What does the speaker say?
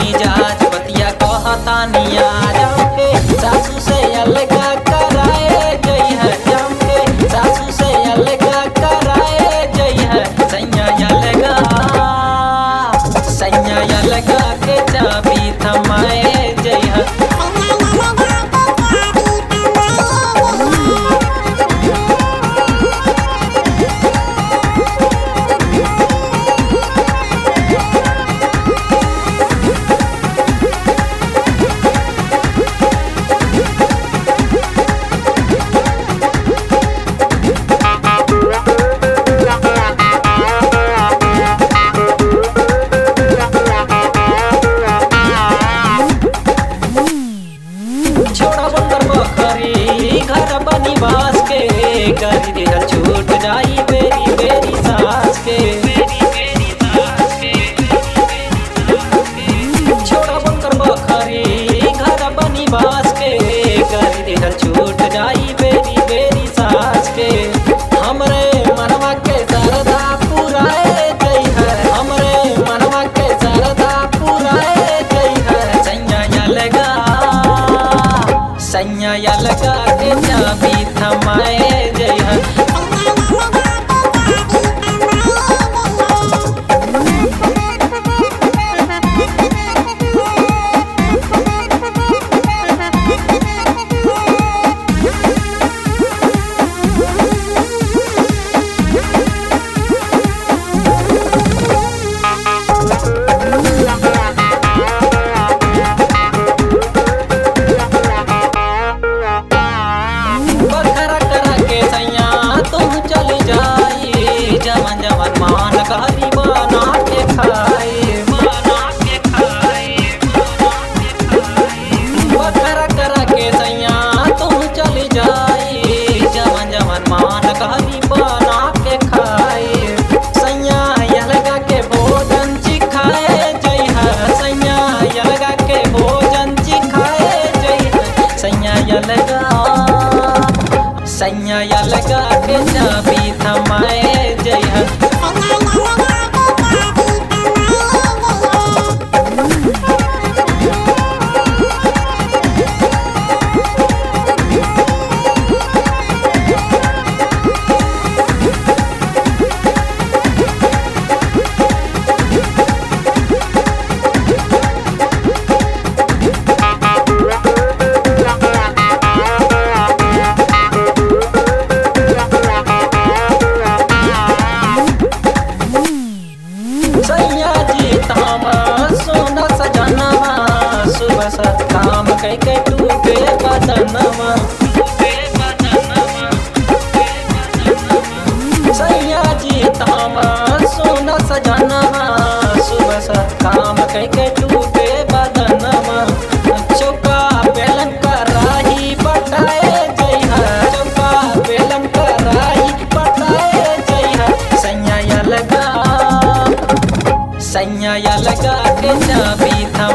मिजाज बतिया कहता निया जमके सासू से अलगा कराए जई है, जमके सासू से अलगा कराए जई है। सैया अलगा के चाबी थमाए जई है। छूट जाई मेरी मेरी सास के, छोड़ा बनकर बखरी घर बनी बास के, कर दिल छूट जाई मेरी मेरी सास के। हमरे मनवा के दर्दा पुराए गई है, हमरे मनवा के दर्दा पुराए गई है। सैया लगा के चाबी थमाए जई है। सैया लगा के चाबी थमाए जई है। काम कह के टूटे बदनवा, सैया जी तामा सोना सजनवा, सुबह सा काम कह के टूटे बदनवा। चौका बेलन का राही बटाए जई है, चौका बेलन का राही बटाए जई है। सैया लगा के चाबी था